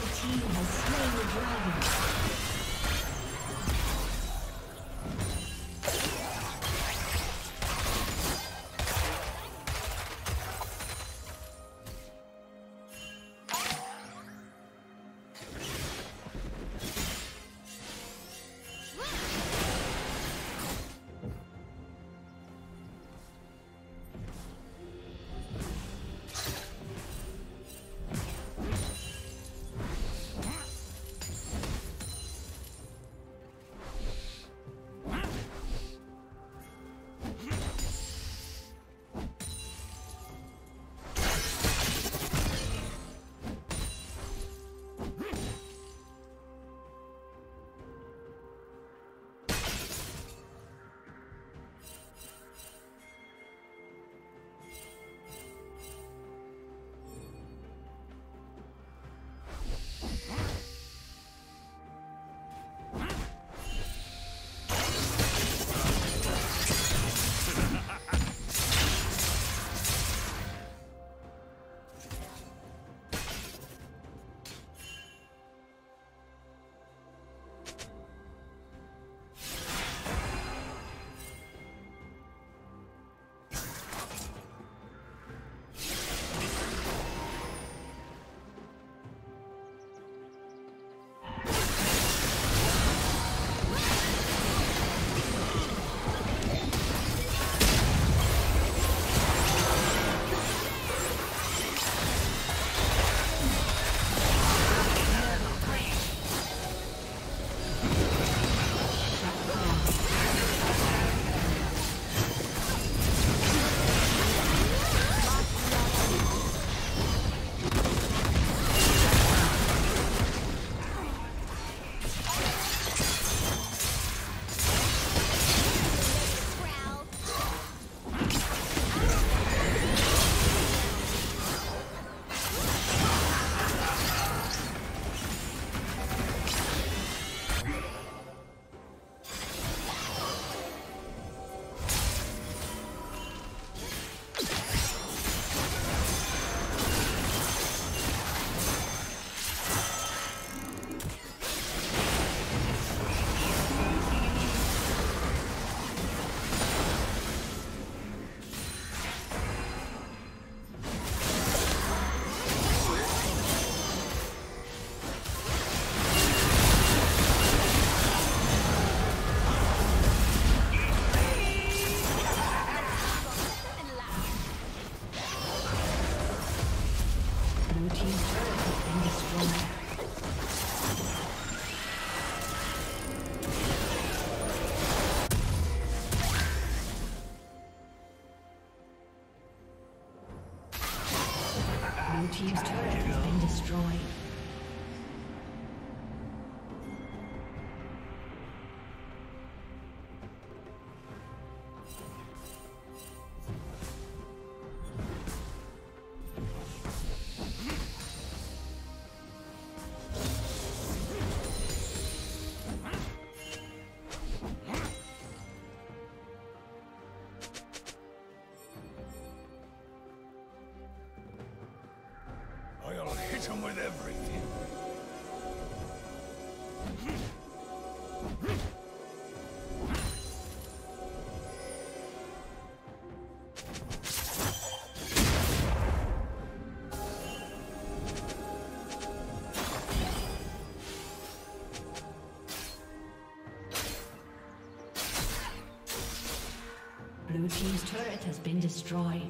Red team has slain the dragon. Team's turret has been destroyed. With everything. Blue team's turret has been destroyed.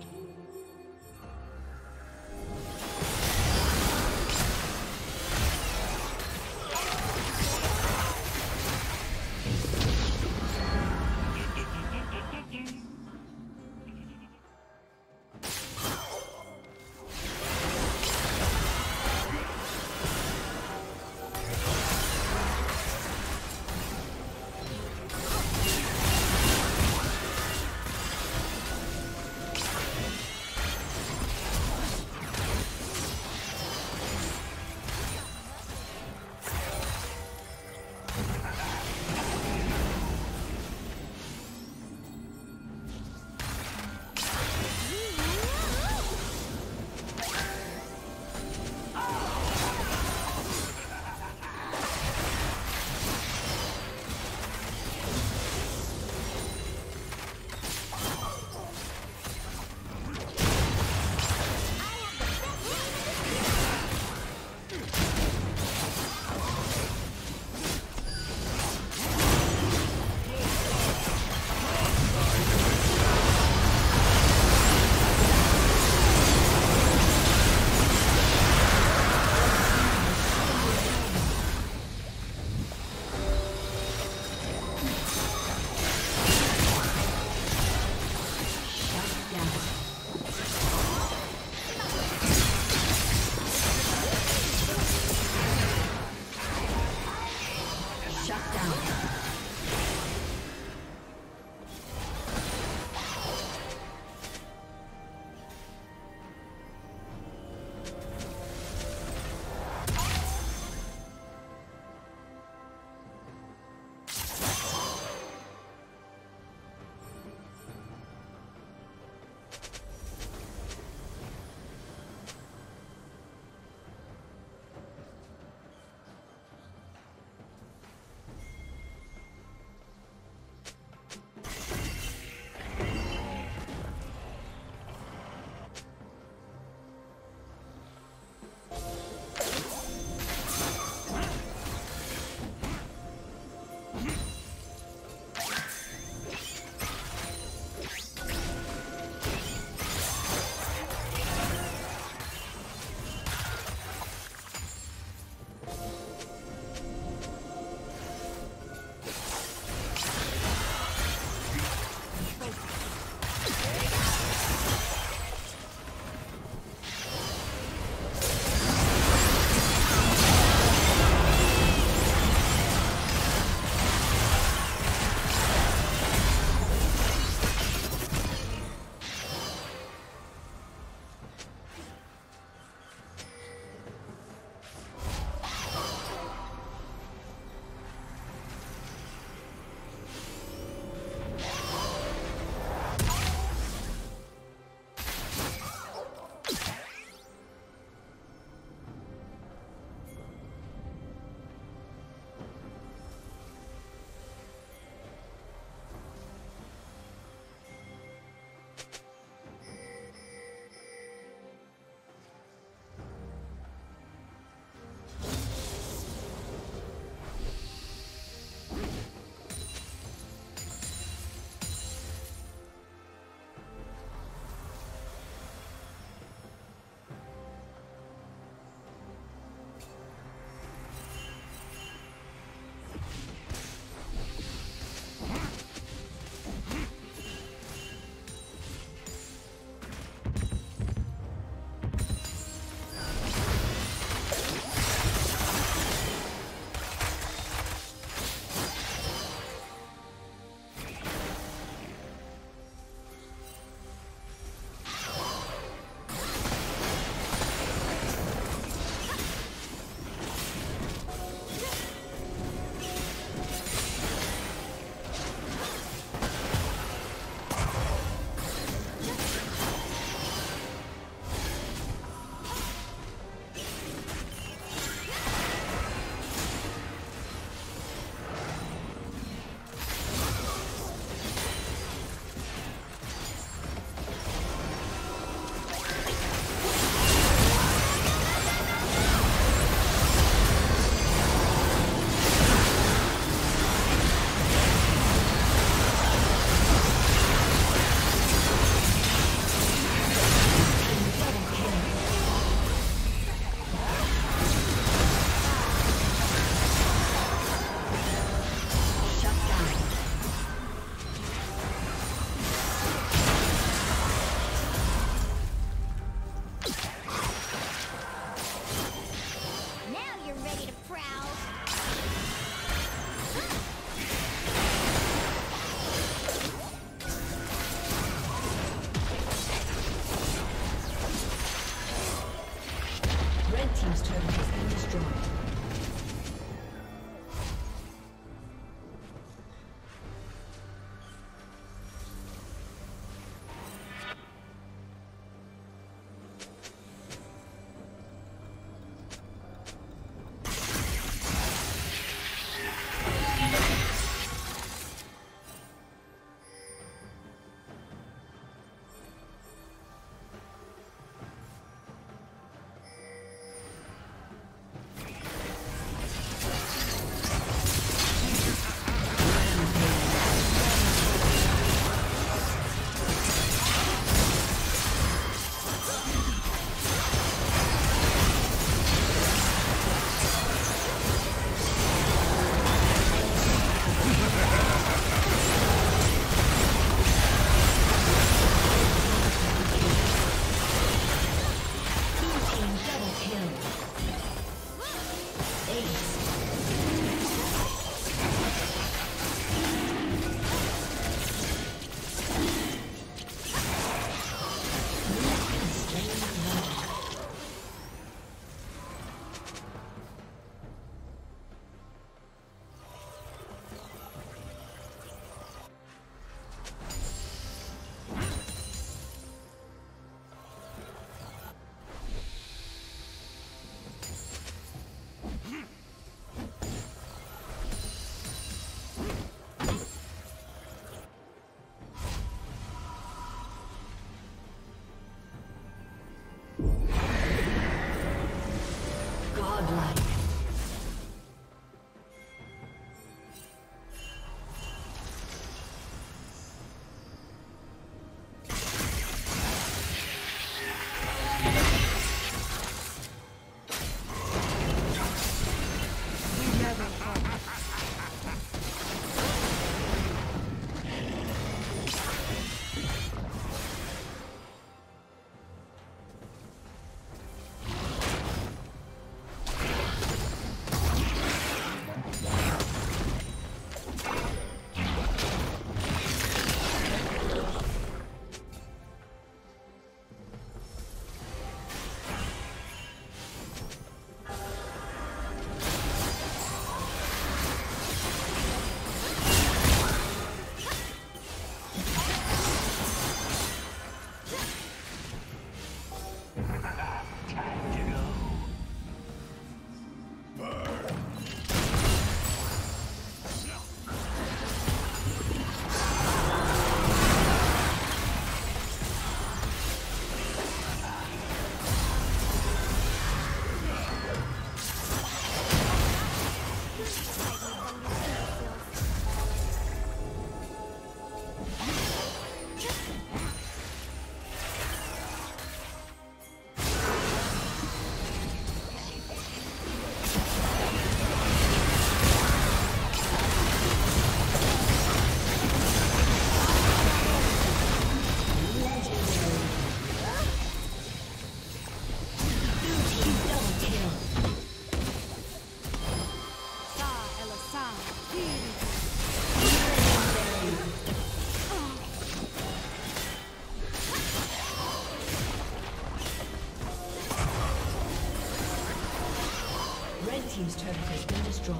Red team's turret has been destroyed.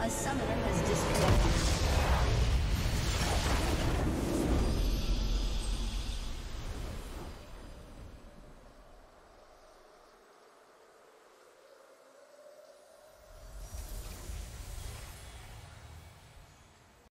A summoner has disconnected.